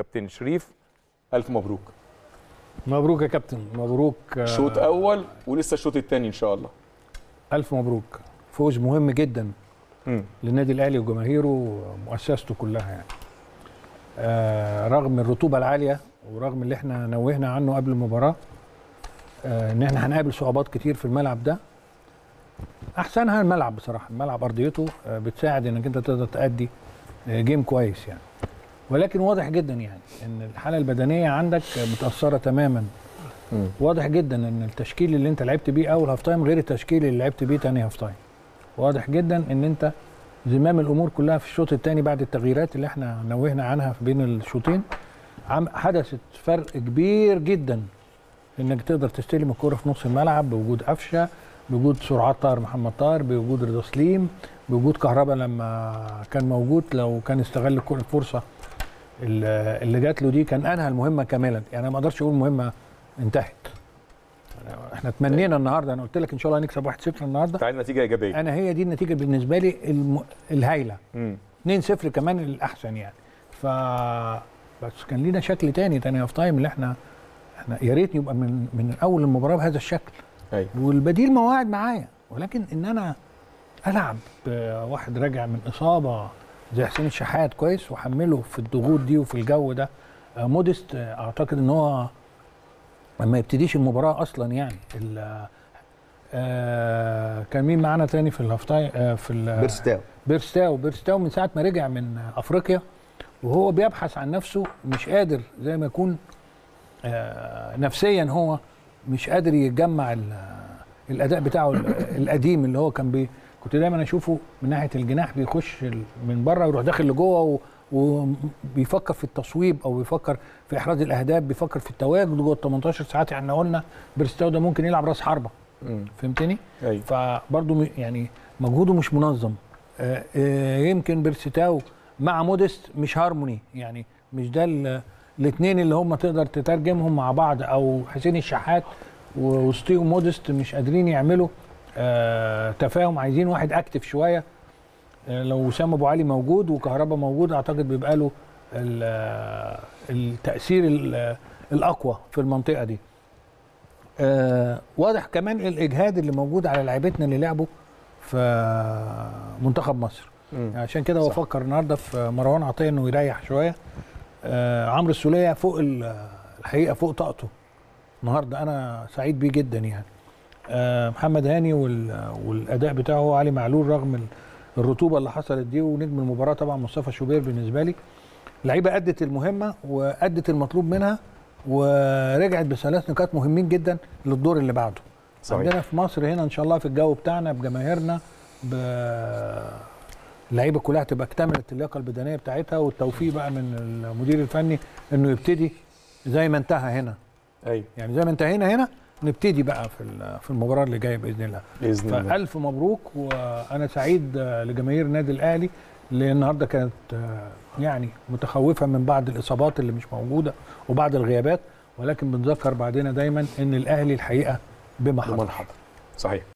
كابتن شريف، ألف مبروك. مبروك يا كابتن، مبروك. شوط أول ولسه الشوط الثاني إن شاء الله. ألف مبروك، فوز مهم جدا للنادي الأهلي وجماهيره ومؤسسته كلها يعني. رغم الرطوبة العالية ورغم اللي احنا نوهنا عنه قبل المباراة، إن احنا هنقابل صعوبات كتير في الملعب ده، أحسنها الملعب بصراحة، الملعب أرضيته بتساعد إنك أنت تقدر تأدي جيم كويس يعني. ولكن واضح جدا يعني ان الحاله البدنيه عندك متاثره تماما. واضح جدا ان التشكيل اللي انت لعبت بيه اول هاف تايم غير التشكيل اللي لعبت بيه ثاني هاف تايم. واضح جدا ان انت زمام الامور كلها في الشوط الثاني بعد التغييرات اللي احنا نوهنا عنها في بين الشوطين، حدثت فرق كبير جدا انك تقدر تستلم الكوره في نص الملعب بوجود قفشه، بوجود سرعات طاهر محمد طاهر، بوجود رضا سليم، بوجود كهربا لما كان موجود لو كان استغل الفرصه اللي جات له دي كان انهى المهمه كاملا يعني. انا ما اقدرش اقول المهمه انتهت، احنا تمنينا النهارده، انا قلت لك ان شاء الله هنكسب 1-0 النهارده، تعالى نتيجه ايجابيه. انا هي دي النتيجه بالنسبه لي الهايله، 2-0 كمان الاحسن يعني. ف بس كان لينا شكل تاني هاف تايم اللي احنا يا ريت يبقى من اول المباراه بهذا الشكل. أي. والبديل مواعد معايا، ولكن ان انا العب واحد راجع من اصابه زي حسين الشحات كويس وحمله في الضغوط دي وفي الجو ده. مودست اعتقد ان هو ما يبتديش المباراه اصلا يعني. كان مين معانا تاني في الهافتايم؟ في بيرستاو من ساعه ما رجع من افريقيا وهو بيبحث عن نفسه، مش قادر زي ما يكون نفسيا هو مش قادر يجمع الاداء بتاعه القديم اللي هو كان كنت دايما اشوفه من ناحيه الجناح بيخش من بره ويروح داخل لجوه وبيفكر في التصويب او بيفكر في احراز الاهداف، بيفكر في التواجد جوه ال 18 ساعات. احنا يعني قلنا بيرستاو ده ممكن يلعب راس حربه، فهمتني؟ أيوة. فبرضه يعني مجهوده مش منظم. يمكن بيرستاو مع مودست مش هارموني يعني، مش ده الاثنين اللي هم تقدر تترجمهم مع بعض، او حسين الشحات ووسطيهم مودست مش قادرين يعملوا تفاهم، عايزين واحد اكتف شويه. لو سام ابو علي موجود وكهربا موجود اعتقد بيبقى له التاثير الاقوى في المنطقه دي. واضح كمان الاجهاد اللي موجود على لاعبتنا اللي لعبوا في منتخب مصر، عشان كده هو فكر النهارده في مروان عطيه انه يريح شويه. عمرو السوليه فوق الحقيقه، فوق طاقته النهارده، انا سعيد بيه جدا يعني. محمد هاني والاداء بتاعه، علي معلول رغم الرطوبه اللي حصلت دي، ونجم المباراه طبعا مصطفى شوبير. بالنسبه لي اللعيبه ادت المهمه وادت المطلوب منها ورجعت بثلاث نقاط مهمين جدا للدور اللي بعده. صحيح. عندنا في مصر هنا ان شاء الله في الجو بتاعنا بجماهيرنا اللعيبه كلها تبقى اكتملت اللياقه البدنيه بتاعتها، والتوفيق بقى من المدير الفني انه يبتدي زي ما انتهى هنا. ايوه يعني زي ما انتهينا هنا نبتدي بقى في المباراه اللي جايه باذن الله. باذن الله. فالف مبروك، وانا سعيد لجماهير النادي الاهلي اللي النهارده كانت يعني متخوفه من بعض الاصابات اللي مش موجوده وبعض الغيابات، ولكن بنذكر بعدنا دايما ان الاهلي الحقيقه بما حضر. صحيح.